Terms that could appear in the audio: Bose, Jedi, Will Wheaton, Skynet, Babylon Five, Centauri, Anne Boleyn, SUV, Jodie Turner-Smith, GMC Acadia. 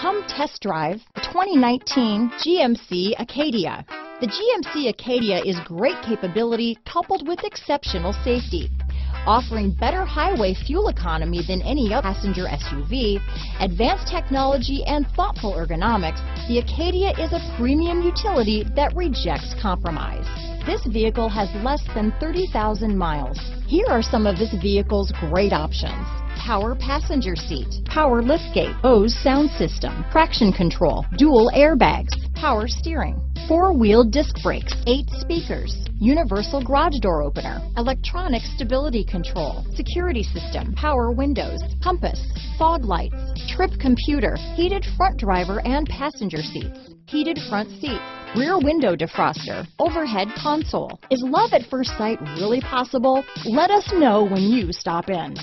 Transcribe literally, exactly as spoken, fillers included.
Come test drive the twenty nineteen G M C Acadia. The G M C Acadia is great capability coupled with exceptional safety. Offering better highway fuel economy than any other passenger S U V, advanced technology and thoughtful ergonomics, the Acadia is a premium utility that rejects compromise. This vehicle has less than thirty thousand miles. Here are some of this vehicle's great options. Power passenger seat, power liftgate, Bose sound system, traction control, dual airbags, power steering, four-wheel disc brakes, eight speakers, universal garage door opener, electronic stability control, security system, power windows, compass, fog lights, trip computer, heated front driver and passenger seats, heated front seats, rear window defroster, overhead console. Is love at first sight really possible? Let us know when you stop in.